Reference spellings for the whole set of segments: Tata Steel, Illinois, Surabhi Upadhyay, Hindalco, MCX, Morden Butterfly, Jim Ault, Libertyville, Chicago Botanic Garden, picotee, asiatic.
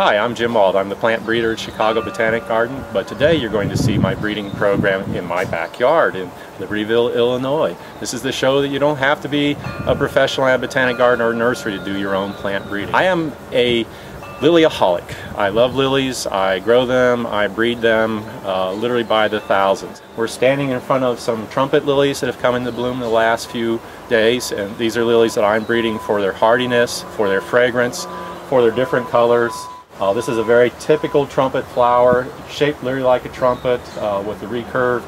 Hi, I'm Jim Ault. I'm the plant breeder at Chicago Botanic Garden, but today you're going to see my breeding program in my backyard in Libertyville, Illinois. This is the show that you don't have to be a professional at a botanic garden or nursery to do your own plant breeding. I am a lilyaholic. I love lilies, I grow them, I breed them literally by the thousands. We're standing in front of some trumpet lilies that have come into bloom the last few days, and these are lilies that I'm breeding for their hardiness, for their fragrance, for their different colors. This is a very typical trumpet flower, shaped literally like a trumpet with the recurved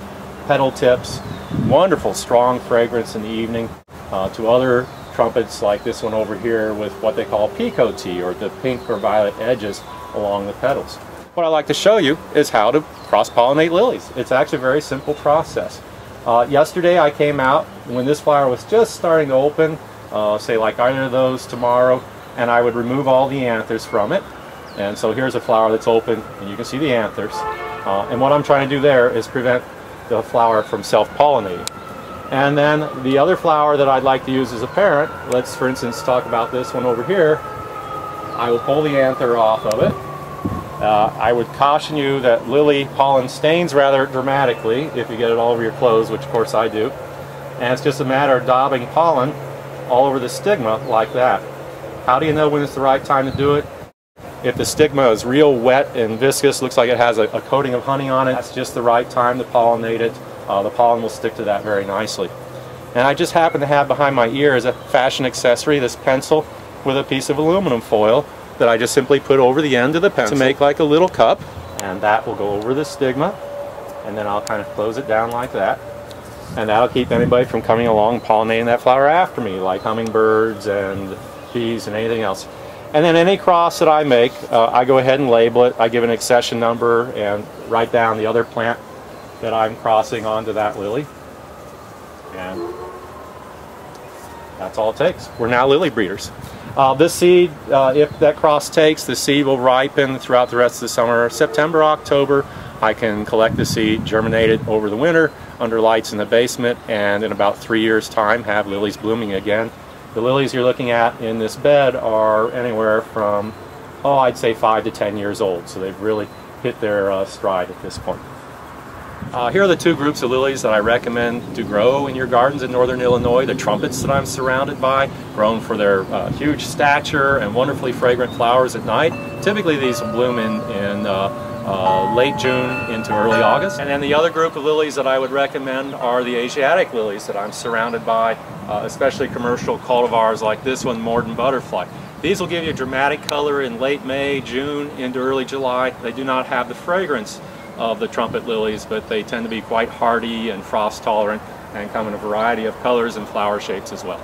petal tips. Wonderful strong fragrance in the evening to other trumpets like this one over here with what they call picotee, or the pink or violet edges along the petals. What I like to show you is how to cross-pollinate lilies. It's actually a very simple process. Yesterday I came out when this flower was just starting to open, say like either of those tomorrow, and I would remove all the anthers from it. And so here's a flower that's open and you can see the anthers. And what I'm trying to do there is prevent the flower from self-pollinating. And then the other flower that I'd like to use as a parent, let's for instance talk about this one over here. I will pull the anther off of it. I would caution you that lily pollen stains rather dramatically if you get it all over your clothes, which of course I do. And it's just a matter of daubing pollen all over the stigma like that. How do you know when it's the right time to do it? If the stigma is real wet and viscous, looks like it has a coating of honey on it, that's just the right time to pollinate it. The pollen will stick to that very nicely. And I just happen to have behind my ear as a fashion accessory this pencil with a piece of aluminum foil that I just simply put over the end of the pencil to make like a little cup, and that will go over the stigma, and then I'll kind of close it down like that, and that'll keep anybody from coming along pollinating that flower after me, like hummingbirds and bees and anything else. And then any cross that I make, I go ahead and label it. I give an accession number and write down the other plant that I'm crossing onto that lily, and that's all it takes. We're now lily breeders. This seed, if that cross takes, the seed will ripen throughout the rest of the summer. September, October, I can collect the seed, germinate it over the winter under lights in the basement, and in about 3 years' time have lilies blooming again. The lilies you're looking at in this bed are anywhere from, oh, I'd say 5 to 10 years old, so they've really hit their stride at this point. Here are the two groups of lilies that I recommend to grow in your gardens in northern Illinois. The trumpets that I'm surrounded by, grown for their huge stature and wonderfully fragrant flowers at night. Typically these bloom in late June into early August. And then the other group of lilies that I would recommend are the Asiatic lilies that I'm surrounded by, especially commercial cultivars like this one, Morden Butterfly. These will give you dramatic color in late May, June into early July. They do not have the fragrance of the trumpet lilies, but they tend to be quite hardy and frost tolerant and come in a variety of colors and flower shapes as well.